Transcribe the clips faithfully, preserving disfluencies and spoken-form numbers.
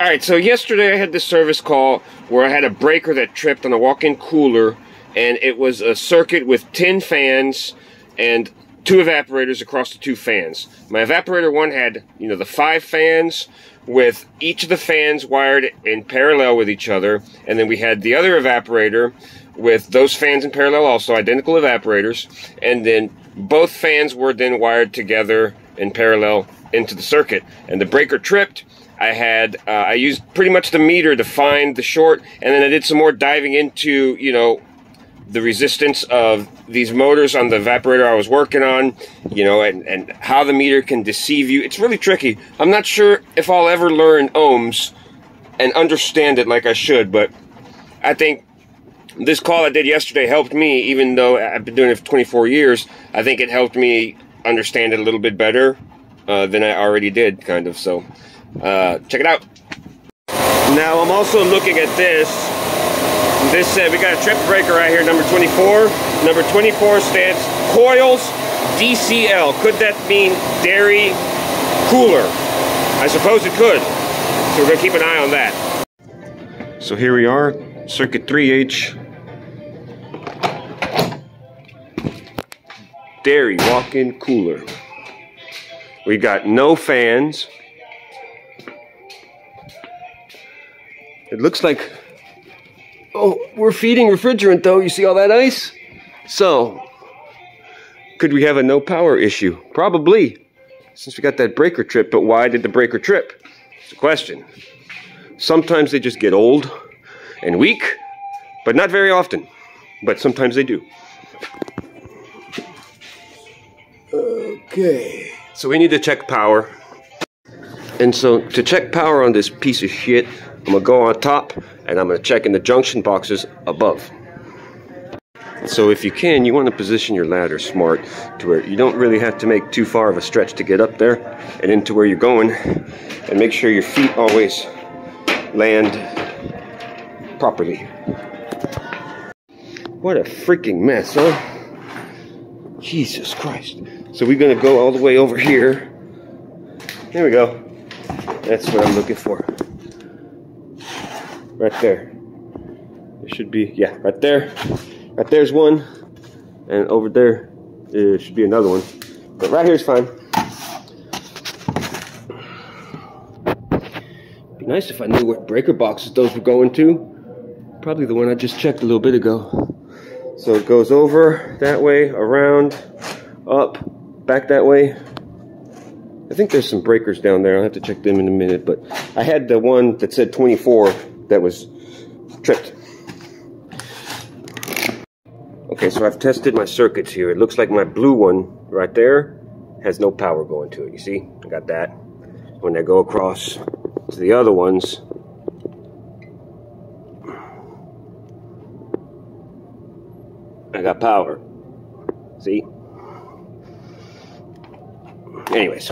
Alright, so yesterday I had this service call where I had a breaker that tripped on a walk-in cooler, and it was a circuit with ten fans and two evaporators across the two fans. My evaporator one had, you know, the five fans with each of the fans wired in parallel with each other, and then we had the other evaporator with those fans in parallel, also identical evaporators, and then both fans were then wired together in parallel into the circuit, and the breaker tripped. I had uh, I used pretty much the meter to find the short, and then I did some more diving into, you know, the resistance of these motors on the evaporator I was working on, you know, and, and how the meter can deceive you. It's really tricky. I'm not sure if I'll ever learn ohms and understand it like I should, but I think this call I did yesterday helped me, even though I've been doing it for twenty-four years. I think it helped me understand it a little bit better uh, than I already did, kind of, so uh, check it out. Now I'm also looking at this. This said we got a trip breaker right here, number twenty-four. Number twenty-four stands coils D C L. Could that mean dairy cooler? I suppose it could. So we're gonna keep an eye on that. So here we are, circuit three H. Dairy walk-in cooler. We got no fans. It looks like, oh, we're feeding refrigerant though. You see all that ice? So, could we have a no power issue? Probably, since we got that breaker trip, but why did the breaker trip? It's a question. Sometimes they just get old and weak, but not very often. But sometimes they do. Okay. So we need to check power. And so to check power on this piece of shit, I'm going to go on top, and I'm going to check in the junction boxes above. So if you can, you want to position your ladder smart to where you don't really have to make too far of a stretch to get up there and into where you're going, and make sure your feet always land properly. What a freaking mess, huh? Jesus Christ. So we're going to go all the way over here. There we go. That's what I'm looking for. Right there. It should be, yeah, right there. Right there's one. And over there, there should be another one. But right here's fine. It'd be nice if I knew what breaker boxes those were going to. Probably the one I just checked a little bit ago. So it goes over that way, around, up, back that way. I think there's some breakers down there. I'll have to check them in a minute. But I had the one that said twenty-four. That was tripped. Okay, so I've tested my circuits here. It looks like my blue one right there has no power going to it. You see, I got that. When I go across to the other ones, I got power. See? Anyways,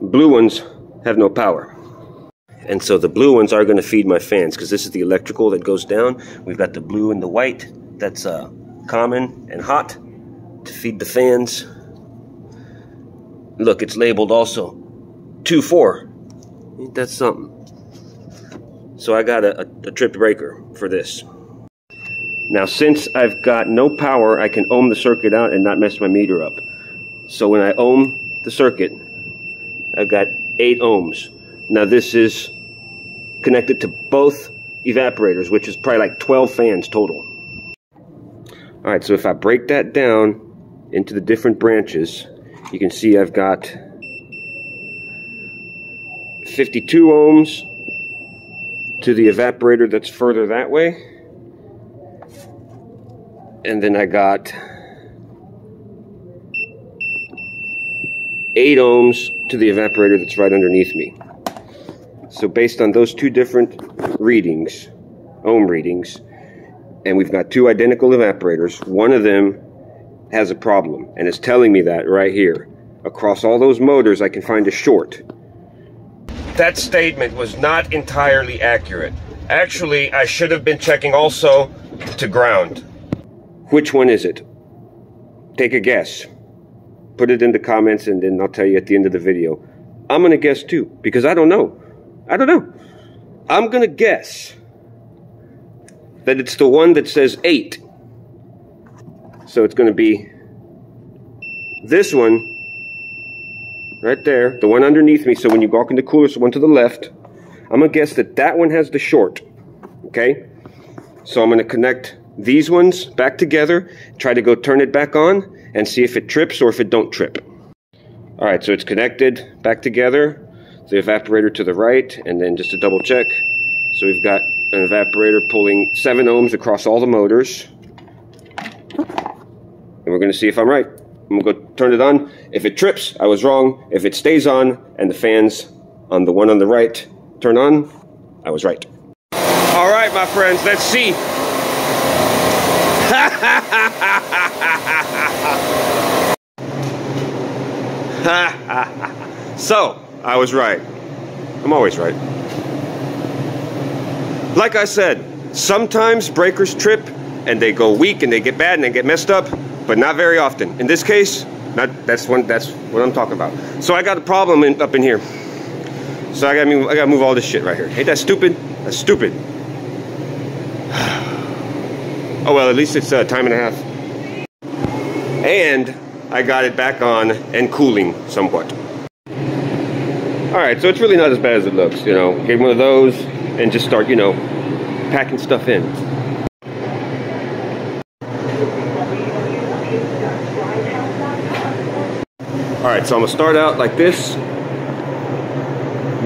blue ones have no power. And so the blue ones are going to feed my fans, because this is the electrical that goes down. We've got the blue and the white that's uh, common and hot to feed the fans. Look, it's labeled also two four. Ain't that something? So I got a, a, a trip breaker for this. Now, since I've got no power, I can ohm the circuit out and not mess my meter up. So when I ohm the circuit, I've got eight ohms. Now this is connected to both evaporators, which is probably like twelve fans total. All right, so if I break that down into the different branches, you can see I've got fifty-two ohms to the evaporator that's further that way. And then I got eight ohms to the evaporator that's right underneath me. So based on those two different readings, ohm readings, and we've got two identical evaporators, one of them has a problem, and it's telling me that right here. Across all those motors, I can find a short. That statement was not entirely accurate. Actually, I should have been checking also to ground. Which one is it? Take a guess. Put it in the comments, and then I'll tell you at the end of the video. I'm gonna guess too, because I don't know. I don't know. I'm going to guess that it's the one that says eight. So it's going to be this one right there, the one underneath me. So when you walk in the cooler, it's the one to the left. I'm going to guess that that one has the short. Okay? So I'm going to connect these ones back together, try to go turn it back on, and see if it trips or if it don't trip. All right, so it's connected back together. The evaporator to the right, and then just to double check, so we've got an evaporator pulling seven ohms across all the motors. And we're going to see if I'm right. I'm going to go turn it on. If it trips, I was wrong. If it stays on, and the fans on the one on the right turn on, I was right. All right, my friends, let's see. So, I was right. I'm always right. Like I said, sometimes breakers trip and they go weak and they get bad and they get messed up, but not very often. In this case, not, that's, when, that's what I'm talking about. So I got a problem in, up in here. So I gotta, I gotta move all this shit right here. Ain't that stupid? That's stupid. Oh well, at least it's a uh, time and a half. And I got it back on and cooling somewhat. Alright, so it's really not as bad as it looks, you know. Get one of those and just start, you know, packing stuff in. Alright, so I'm gonna start out like this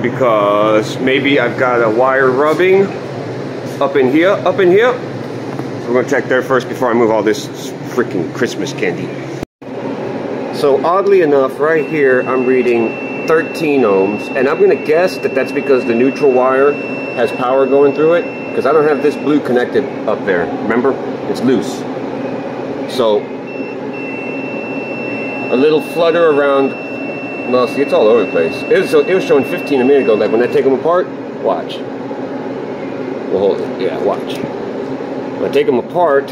because maybe I've got a wire rubbing up in here, up in here. So we're gonna check there first before I move all this freaking Christmas candy. So oddly enough, right here, I'm reading thirteen ohms, and I'm gonna guess that that's because the neutral wire has power going through it, because I don't have this blue connected up there. Remember, it's loose, so a little flutter around. Well, see, it's all over the place. It was, it was showing fifteen a minute ago. Like when I take them apart, watch. Well, hold it. Yeah, watch. When I take them apart,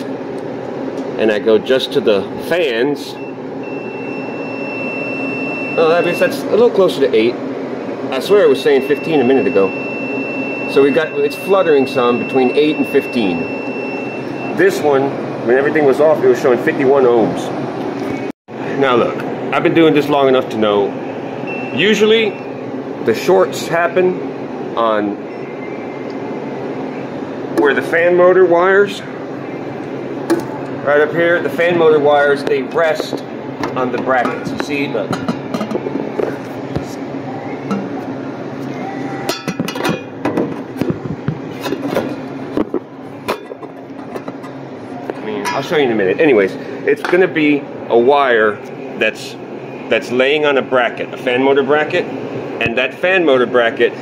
and I go just to the fans. Oh, that means that's a little closer to eight. I swear it was saying fifteen a minute ago. So we got, it's fluttering some between eight and fifteen. This one, when everything was off, it was showing fifty-one ohms. Now look, I've been doing this long enough to know, usually the shorts happen on where the fan motor wires, right up here, the fan motor wires, they rest on the brackets. You see, look. I'll show you in a minute. Anyways, it's going to be a wire that's that's laying on a bracket, a fan motor bracket, and that fan motor bracket,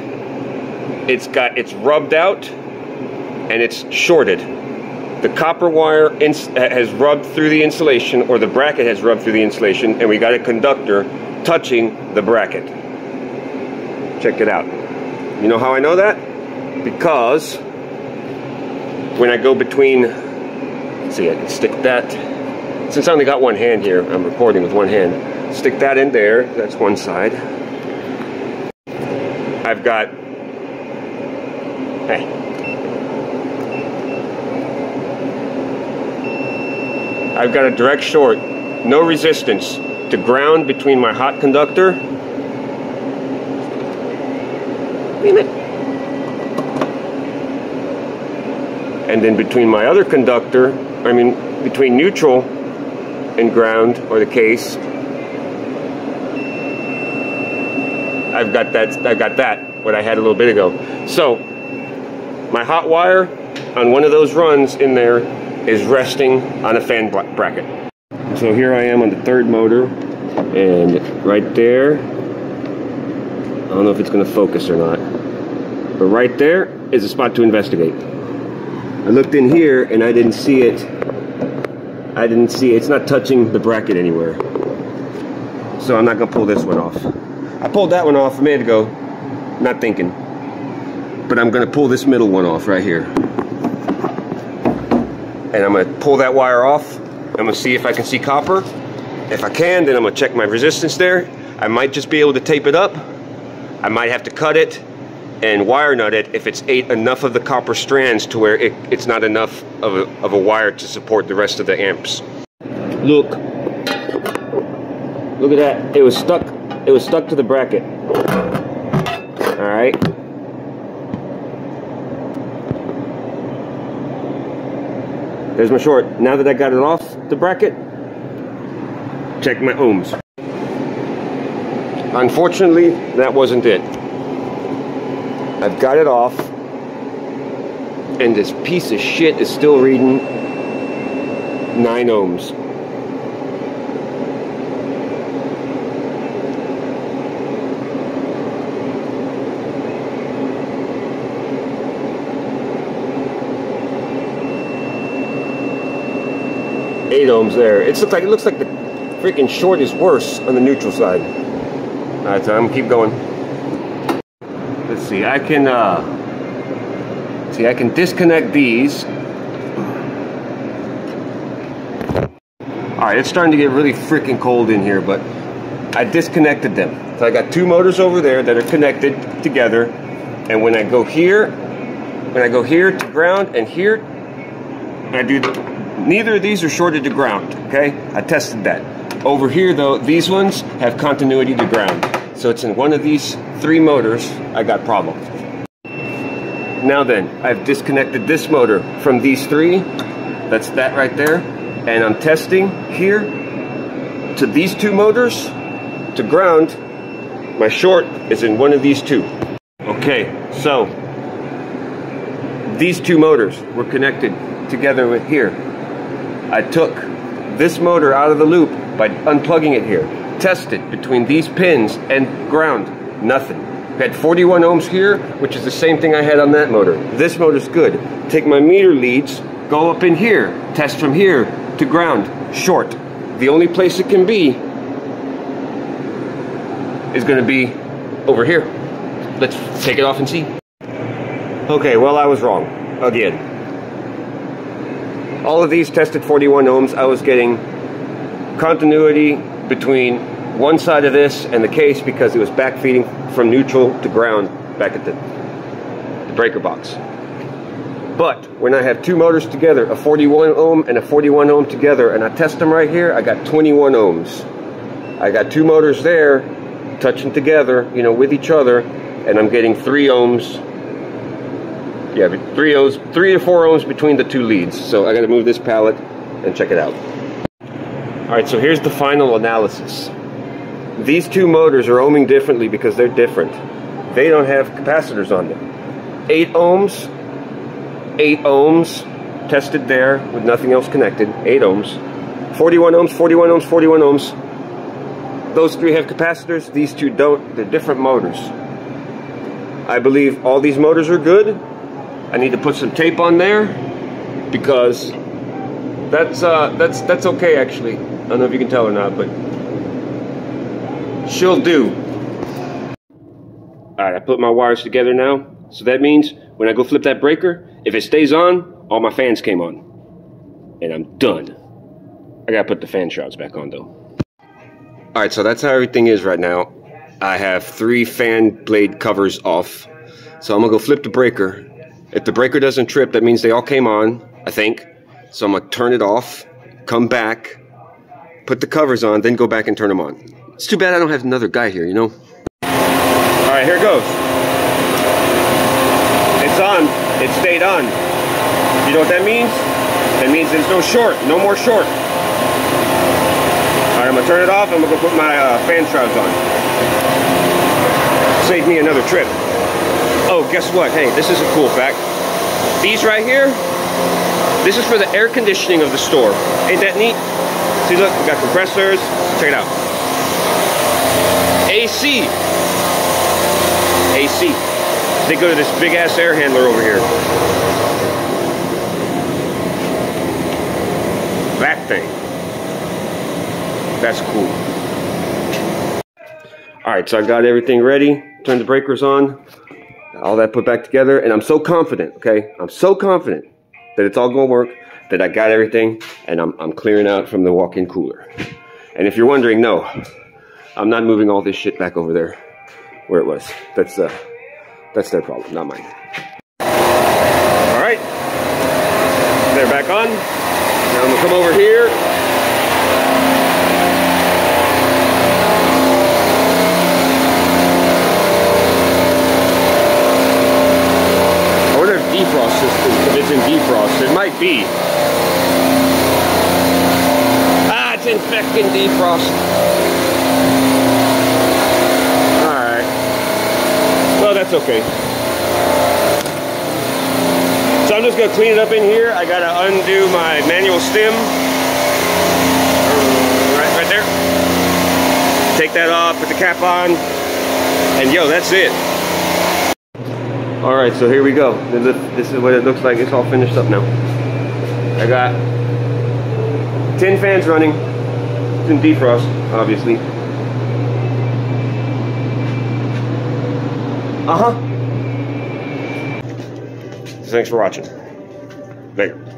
it's got it's rubbed out and it's shorted. The copper wire ins has rubbed through the insulation, or the bracket has rubbed through the insulation, and we got a conductor touching the bracket. Check it out. You know how I know that? Because when I go between. See, I can stick that, since I only got one hand here, I'm recording with one hand, stick that in there, that's one side. I've got, hey, I've got a direct short, no resistance, to ground between my hot conductor. Wait a minute. And then between my other conductor, I mean, between neutral and ground, or the case, I've got that, I've got that, what I had a little bit ago. So, my hot wire on one of those runs in there is resting on a fan bracket. So here I am on the third motor, and right there, I don't know if it's gonna focus or not, but right there is a spot to investigate. I looked in here and I didn't see it. I didn't see it. It's not touching the bracket anywhere. So I'm not going to pull this one off. I pulled that one off a minute ago, not thinking. But I'm going to pull this middle one off right here. And I'm going to pull that wire off. I'm going to see if I can see copper. If I can, then I'm going to check my resistance there. I might just be able to tape it up. I might have to cut it. and wire nut it if it's ate enough of the copper strands to where it, it's not enough of a, of a wire to support the rest of the amps. Look. Look at that. It was stuck. It was stuck to the bracket. Alright. There's my short. Now that I got it off the bracket, check my ohms. Unfortunately, that wasn't it. I've got it off, and this piece of shit is still reading nine ohms. eight ohms there. It looks like, it looks like the freaking short is worse on the neutral side. Alright, so I'm gonna keep going. Let's see, I can uh, see I can disconnect these. Alright, it's starting to get really freaking cold in here, but I disconnected them. So I got two motors over there that are connected together, and when I go here, when I go here to ground and here, I do the, neither of these are shorted to ground, okay? I tested that. Over here though, these ones have continuity to ground. So it's in one of these three motors, I got problem. Now then, I've disconnected this motor from these three. That's that right there. And I'm testing here to these two motors to ground. My short is in one of these two. Okay, so these two motors were connected together with here. I took this motor out of the loop by unplugging it here. Tested between these pins and ground, nothing. I had forty-one ohms here, which is the same thing I had on that motor. This motor's good. Take my meter leads, go up in here, test from here to ground, short. The only place it can be is gonna be over here. Let's take it off and see. Okay, well, I was wrong, again. All of these tested forty-one ohms. I was getting continuity between one side of this and the case because it was backfeeding from neutral to ground back at the, the breaker box. But when I have two motors together, a forty-one ohm and a forty-one ohm together, and I test them right here, I got twenty-one ohms. I got two motors there touching together, you know, with each other, and I'm getting three ohms. Yeah, three ohms, three to four ohms between the two leads. So I got to move this pallet and check it out. Alright, so here's the final analysis. These two motors are ohming differently because they're different. They don't have capacitors on them. eight ohms, eight ohms, tested there with nothing else connected, eight ohms. forty-one ohms, forty-one ohms, forty-one ohms. Those three have capacitors, these two don't. They're different motors. I believe all these motors are good. I need to put some tape on there because that's, uh, that's, that's okay actually. I don't know if you can tell or not, but she'll do. Alright, I put my wires together now. So that means when I go flip that breaker, if it stays on, all my fans came on. And I'm done. I gotta put the fan shrouds back on though. Alright, so that's how everything is right now. I have three fan blade covers off. So I'm gonna go flip the breaker. If the breaker doesn't trip, that means they all came on, I think. So I'm going to turn it off, come back, put the covers on, then go back and turn them on. It's too bad I don't have another guy here, you know? All right, here it goes. It's on. It stayed on. You know what that means? That means there's no short, no more short. All right, I'm going to turn it off. I'm going to go put my uh, fan shrouds on. Save me another trip. Oh, guess what? Hey, this is a cool fact. These right here, this is for the air conditioning of the store. Ain't that neat? See, look, we got compressors. Check it out. A C. A C. They go to this big ass air handler over here. That thing. That's cool. Alright, so I've got everything ready. Turn the breakers on. All that put back together. And I'm so confident, okay? I'm so confident that it's all gonna work, that I got everything, and I'm, I'm clearing out from the walk-in cooler. And if you're wondering, no, I'm not moving all this shit back over there where it was. That's uh, That's their problem, not mine. All right, they're back on. Now I'm gonna come over here. I wonder if defrost is, if it's in defrost. It might be. Ah, it's in fucking defrost. That's okay. So I'm just gonna clean it up in here. I gotta undo my manual stem. Right, right there. Take that off, put the cap on, and yo, that's it. All right, so here we go. This is what it looks like. It's all finished up now. I got ten fans running. It's in defrost, obviously. Uh-huh. Thanks for watching. Later.